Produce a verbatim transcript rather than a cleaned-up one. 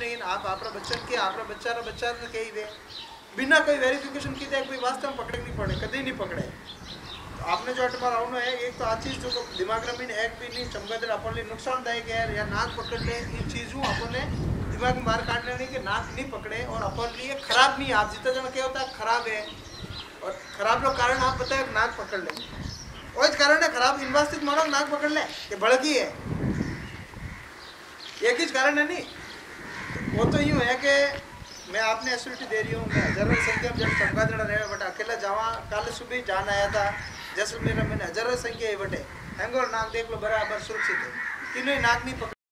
लेकिन आप आपरा बच्चन के आपरा बच्चा रा बच्चा ने कही वे बिना कोई वेरिफिकेशन की दे कोई वास्तव में पकड़े नहीं पड़े कदी नहीं पकड़े। तो आपने जो अटमार आवनो है एक तो आ चीज जो दिमाग में एक भी नहीं चमगादड़ अपन ले नुकसानदायक है या नाक पकड़ ले इन चीजों अपन ने दिमाग में मार काट लेनी कि नाक नहीं पकड़े और अपन लिए खराब नहीं। आप जितना जन क्या होता है खराब है और खराब लोग कारण आप पता है नाक पकड़ ले और इस कारण है खराब इन वास्ते मानो नाक पकड़ ले ये भड़की है एक ही कारण है नहीं। वो तो यूँ है कि मैं आपने एसोलिटी दे रही हूँ मैं हजारों संख्या में जब चमगादड़ रहे बट अकेला जावा कल सुबह जान आया था जैसलमेर में मैंने हजारों संख्या बटे हैंगोर नाक देख लो बराबर सुरक्षित है तीनों ही नाक नहीं पकड़